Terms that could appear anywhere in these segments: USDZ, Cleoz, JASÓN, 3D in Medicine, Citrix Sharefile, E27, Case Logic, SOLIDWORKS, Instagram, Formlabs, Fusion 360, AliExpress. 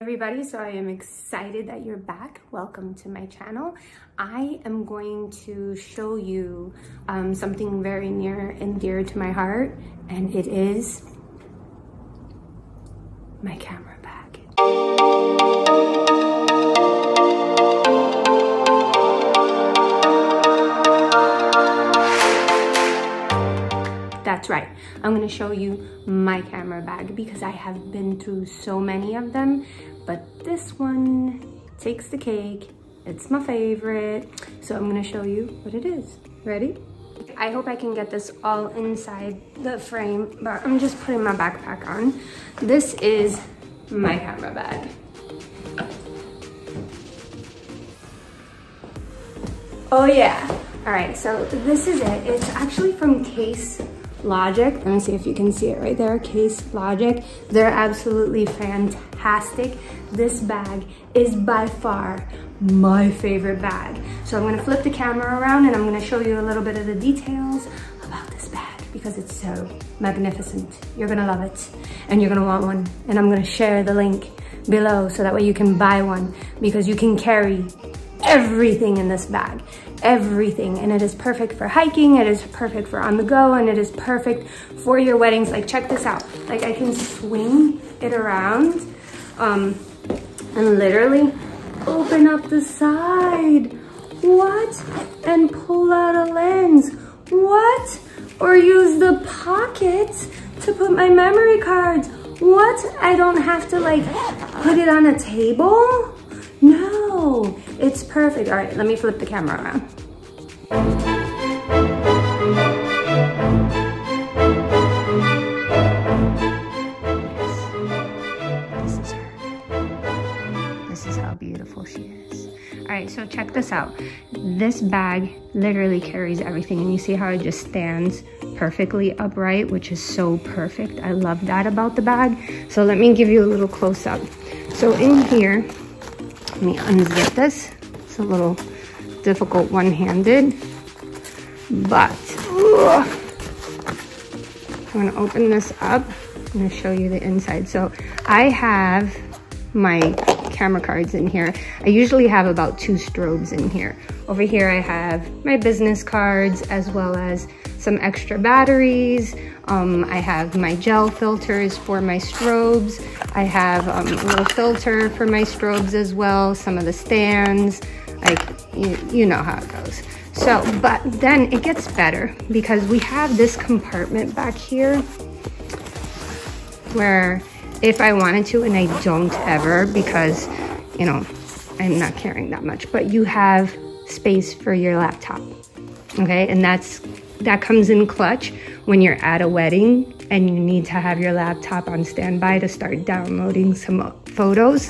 Everybody, so I am excited that you're back. Welcome to my channel. I am going to show you something very near and dear to my heart, and it is my camera bag. That's right, I'm gonna show you my camera bag because I have been through so many of them, but this one takes the cake. It's my favorite. So I'm gonna show you what it is. Ready? I hope I can get this all inside the frame, but I'm just putting my backpack on. This is my camera bag. Oh yeah. All right, so this is it. It's actually from Case Logic. Let me see if you can see it right there. Case Logic. They're absolutely fantastic. This bag is by far my favorite bag. So I'm gonna flip the camera around and I'm gonna show you a little bit of the details about this bag because it's so magnificent. You're gonna love it and you're gonna want one. And I'm gonna share the link below so that way you can buy one because you can carry everything in this bag. Everything, and it is perfect for hiking, it is perfect for on the go, and it is perfect for your weddings. Like, check this out. Like, I can swing it around and literally open up the side. What? And pull out a lens. What? Or use the pocket to put my memory cards. What? I don't have to like put it on a table? No, it's perfect. All right, let me flip the camera around. Yes, this is her. This is how beautiful she is. All right, so check this out. This bag literally carries everything, and you see how it just stands perfectly upright, which is so perfect. I love that about the bag. So let me give you a little close up. So in here, let me unzip this. It's a little difficult one-handed, but I'm gonna open this up. I'm gonna show you the inside. So I have my camera cards in here. I usually have about 2 strobes in here. Over here I have my business cards as well as some extra batteries. I have my gel filters for my strobes. I have a little filter for my strobes as well, some of the stands, like you know how it goes. So, but then it gets better because we have this compartment back here where if I wanted to, and I don't ever because, you know, I'm not carrying that much, but you have space for your laptop, okay? And that comes in clutch when you're at a wedding and you need to have your laptop on standby to start downloading some photos.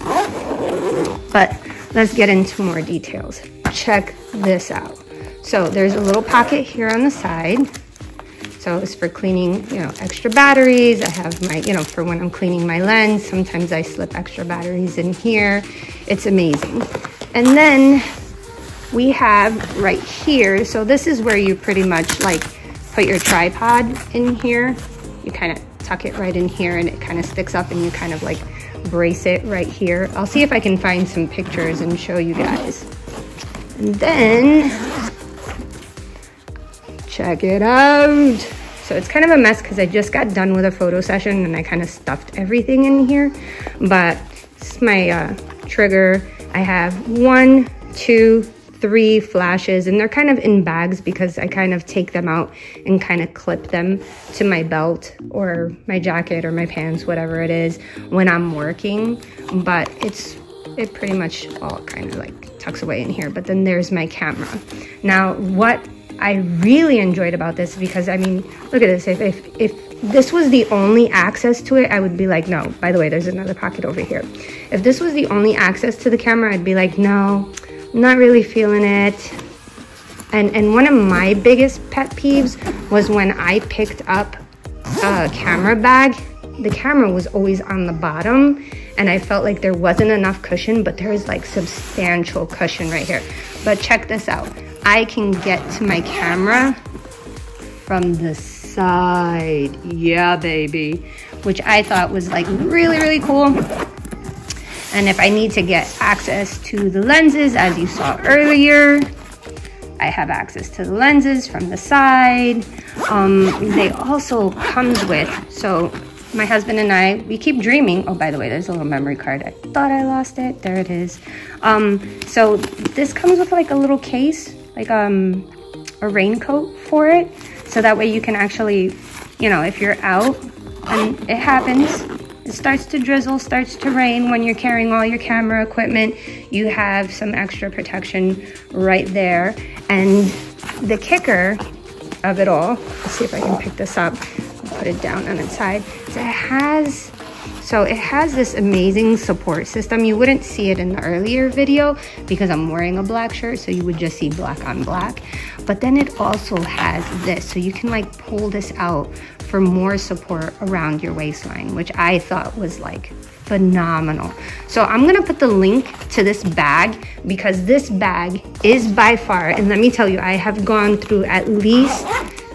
But let's get into more details. Check this out. So there's a little pocket here on the side. So it's for cleaning, you know, extra batteries. I have my, you know, for when I'm cleaning my lens, sometimes I slip extra batteries in here. It's amazing. And then we have right here, so this is where you pretty much like put your tripod in here. You kind of tuck it right in here and it kind of sticks up and you kind of like brace it right here. I'll see if I can find some pictures and show you guys. And then check it out. So it's kind of a mess because I just got done with a photo session and I kind of stuffed everything in here, but this is my trigger. I have 1, 2, 3 flashes, and they're kind of in bags because I kind of take them out and kind of clip them to my belt or my jacket or my pants, whatever it is, when I'm working. But it pretty much all kind of like tucks away in here. But then there's my camera. Now, what I really enjoyed about this, because I mean, look at this. If this was the only access to it, I would be like, no. By the way, there's another pocket over here. If this was the only access to the camera, I'd be like, no, not really feeling it. And one of my biggest pet peeves was when I picked up a camera bag, the camera was always on the bottom and I felt like there wasn't enough cushion, but there is like substantial cushion right here. But check this out. I can get to my camera from the side. Yeah, baby. Which I thought was like really, really cool. And if I need to get access to the lenses, as you saw earlier, I have access to the lenses from the side. They also comes with, so my husband and I, we keep dreaming. Oh, by the way, there's a little memory card. I thought I lost it. There it is. So this comes with like a little case, like a raincoat for it. So that way you can actually, you know, if you're out and it happens, it starts to drizzle, starts to rain when you're carrying all your camera equipment, you have some extra protection right there. And the kicker of it all, let's see if I can pick this up. Put it down on its side. So it has this amazing support system. You wouldn't see it in the earlier video because I'm wearing a black shirt, so you would just see black on black. But then it also has this, so you can like pull this out for more support around your waistline, which I thought was like phenomenal. So I'm gonna put the link to this bag because this bag is by far, and let me tell you, I have gone through at least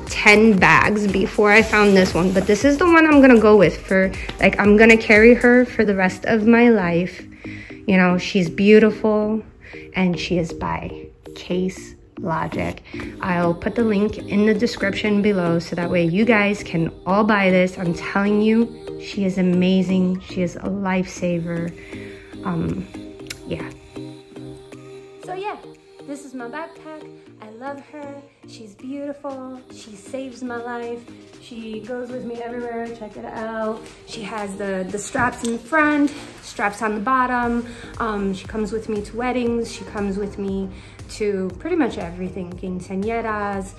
10 bags before I found this one, but this is the one I'm gonna go with for, like, I'm gonna carry her for the rest of my life. You know, she's beautiful and she is by Case Logic. I'll put the link in the description below so that way you guys can all buy this. I'm telling you, she is amazing. She is a lifesaver. Yeah. So yeah, this is my backpack. I love her. She's beautiful. She saves my life. She goes with me everywhere. Check it out. She has the straps in the front, straps on the bottom. She comes with me to weddings. She comes with me to pretty much everything. Quinceañeras,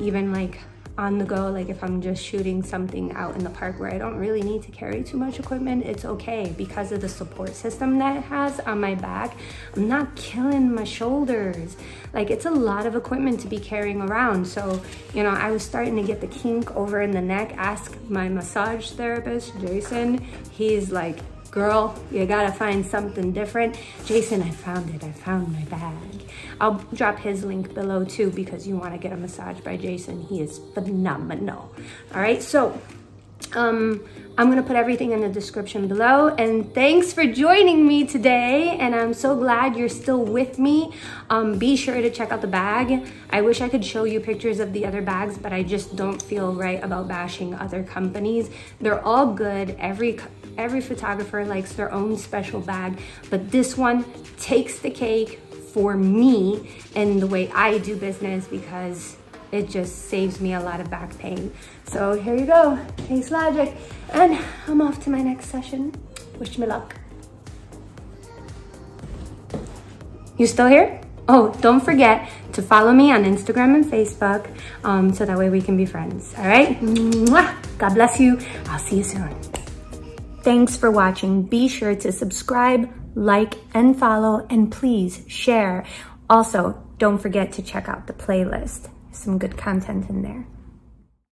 even like on the go, like if I'm just shooting something out in the park where I don't really need to carry too much equipment, it's okay because of the support system that it has on my back. I'm not killing my shoulders. Like, it's a lot of equipment to be carrying around. So, you know, I was starting to get the kink over in the neck. Ask my massage therapist, Jason. He's like, girl, you gotta find something different. Jason, I found it. I found my bag. I'll drop his link below too because you want to get a massage by Jason. He is phenomenal. All right, so I'm gonna put everything in the description below, and thanks for joining me today, and I'm so glad you're still with me. Be sure to check out the bag. I wish I could show you pictures of the other bags, but I just don't feel right about bashing other companies. They're all good. Every photographer likes their own special bag, but this one takes the cake for me and the way I do business because it just saves me a lot of back pain. So here you go, Case Logic. And I'm off to my next session. Wish me luck. You still here? Oh, don't forget to follow me on Instagram and Facebook so that way we can be friends, all right? Mwah! God bless you. I'll see you soon. Thanks for watching. Be sure to subscribe, like and follow, and please share. Also, don't forget to check out the playlist. Some good content in there.